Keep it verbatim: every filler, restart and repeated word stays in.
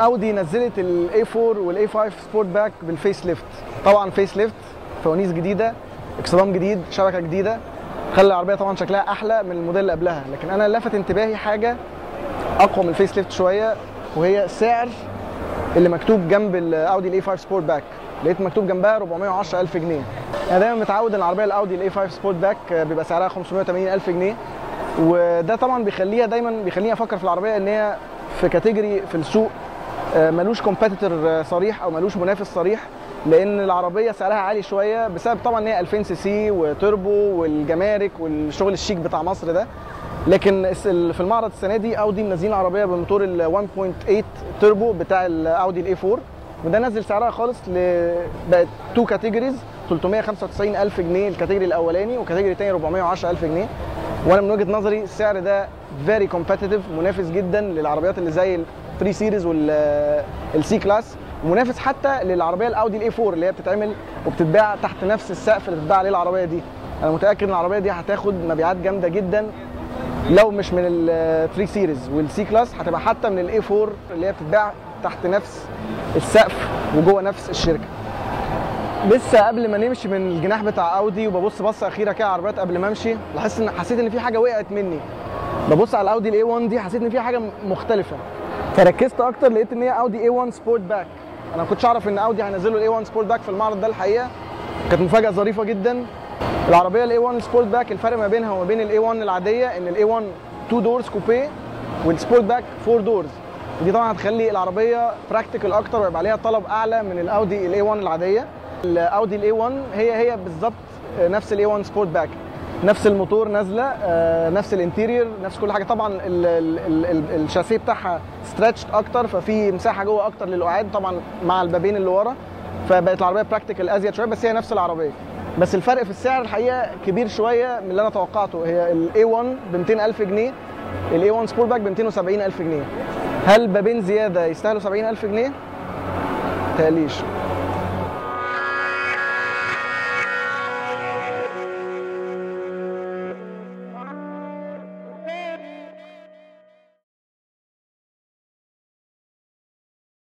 اودي نزلت الاي أربعة والاي خمسة سبورت باك بالفيس ليفت. طبعا فيس ليفت، فوانيس جديده، اكسدام جديد، شبكه جديده، خلى العربيه طبعا شكلها احلى من الموديل اللي قبلها. لكن انا لفت انتباهي حاجه اقوى من الفيس ليفت شويه، وهي السعر اللي مكتوب جنب الاودي الاي خمسة سبورت باك. لقيت مكتوب جنبها أربعمية وعشرة ألف جنيه. انا دايما متعود ان العربيه الاودي الاي خمسة سبورت باك بيبقى سعرها خمسمية وتمانين ألف جنيه، وده طبعا بيخليها دايما بيخليني افكر في العربيه ان هي في كاتيجوري في السوق ملوش كومبيتيتور صريح او ملوش منافس صريح، لان العربيه سعرها عالي شويه بسبب طبعا ان هي ألفين سي سي وتوربو والجمارك والشغل الشيك بتاع مصر ده. لكن في المعرض السنه دي اودي منزلين عربيه بموتور ال واحد فاصلة تمانية توربو بتاع الاودي الاي أربعة، وده نزل سعرها خالص ل بقت تو كاتيجوريز، تلتمية وخمسة وتسعين ألف جنيه الكاتيجوري الاولاني، والكاتيجوري الثاني أربعمية وعشرة ألف جنيه. وانا من وجهه نظري السعر ده فيري كومبيتيتيف، منافس جدا للعربيات اللي زي ال تلاتة سيريز والسي كلاس، ومنافس حتى للعربيه الاودي الاي أربعة اللي هي بتتعمل وبتتباع تحت نفس السقف اللي بتتباع عليه العربيه دي. انا متاكد ان العربيه دي هتاخد مبيعات جامده جدا، لو مش من ال تلاتة سيريز والسي كلاس هتبقى حتى من الاي أربعة اللي هي بتتباع تحت نفس السقف وجوه نفس الشركه. لسه قبل ما نمشي من الجناح بتاع اودي وببص بصه اخيره كده على العربيات قبل ما امشي، لاحظت ان حسيت ان في حاجه وقعت مني. ببص على الاودي الاي واحد دي حسيت ان في حاجه مختلفه، فركزت اكتر لقيت ان هي اودي ايه واحد سبورت باك. انا ما كنتش اعرف ان اودي هينزلوا الاي واحد سبورت باك في المعرض ده، الحقيقه كانت مفاجاه ظريفه جدا. العربيه الاي واحد سبورت باك الفرق ما بينها وما بين الاي واحد العاديه ان الاي واحد اتنين دورز كوبيه والسبورت باك أربعة دورز، ودي طبعا هتخلي العربيه براكتيكال اكتر ويبقى عليها طلب اعلى من الاودي الاي واحد العاديه. الاودي الاي واحد هي هي بالظبط نفس الاي واحد سبورت باك، نفس الموتور نازله، نفس الانتيرير، نفس كل حاجه. طبعا الشاسيه بتاعها ستريتشد اكتر، ففي مساحه جوه اكتر للقعاد طبعا مع البابين اللي ورا، فبقت العربيه براكتيكال ازيد شويه، بس هي نفس العربيه. بس الفرق في السعر الحقيقه كبير شويه من اللي انا توقعته. هي الاي واحد ب ميتين ألف جنيه، الاي واحد سبورت باك ب ميتين وسبعين ألف جنيه. هل بابين زياده يستاهلوا سبعين ألف جنيه؟ متهيأليش.